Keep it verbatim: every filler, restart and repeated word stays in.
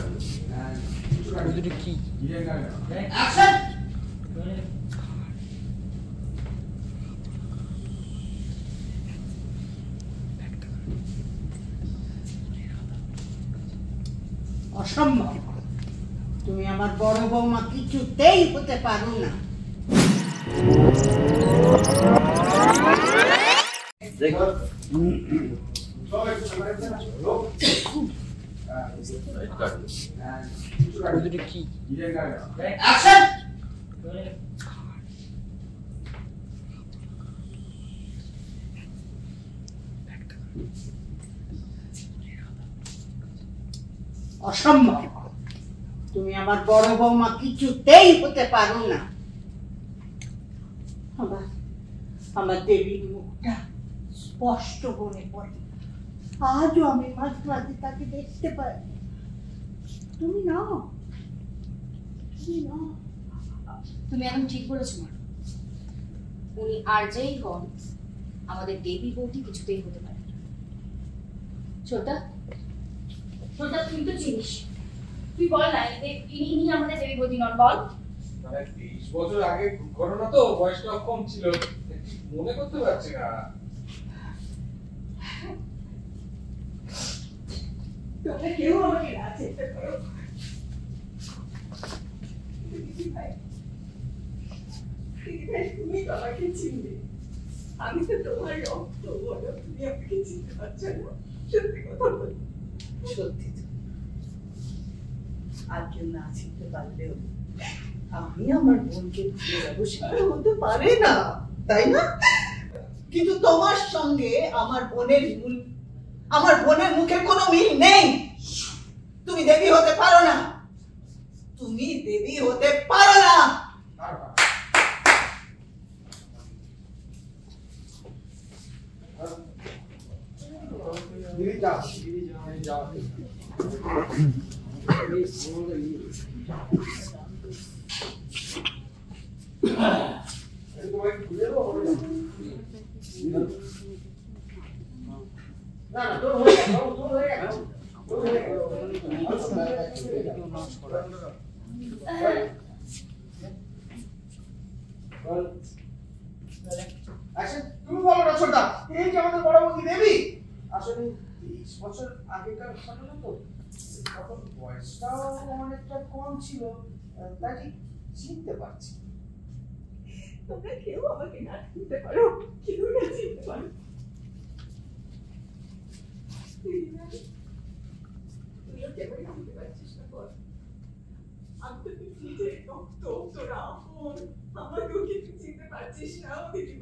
Kudurki. Action! অসম্ভব, তুমি আমার বড় বৌমা কিছুতেই হতে পারো না। অসম্ভব, তুমি আমার বড় বৌমা কিছুতেই হতে পারো না। আমার আমার দেবীর মুখটা স্পষ্ট মনে পড়ে, আজও আমি মাঝ মাঝে তাকে দেখতে পাই। তুমি না তুমি এখন ঠিক বলেছ মা, উনি আর যেই হন আমাদের দেবী বৌদি কিছুতেই হতে পারে। ছোটা ছোটা তুই তো চিনিস, তুই বল না ইনি আমাদের দেবী বৌদি নন, বল। তেইশ বছর আগে ঘটনা তো, বয়সটা কম ছিল, মনে করতে পারছি না। কেউ আমাকে না চেষ্টা করো, তুমি আমাকে চিনবে, আমি তো তোমার রক্ত, তুমি আমাকে চিনতে পারছো না। সত্যি কথা বলি, সত্যি আর কেউ না চিনতে পারলেও আমি আমার বোনকে ভুলে যাবো সেটা হতে পারে না, তাই না? কিন্তু তোমার সঙ্গে আমার বোনের মূল আমার বোনের মুখে কোনো মিল নেই। তুমি দেবী হতে পারো না, তুমি দেবী হতে পারো না। তোমরা কেউ আমাকে না চিনতে পারো, কেউ না চিনতে পারো। আমি তো নিজের রক্ত তোরা আমার লোকে চিনতে পারছিস না।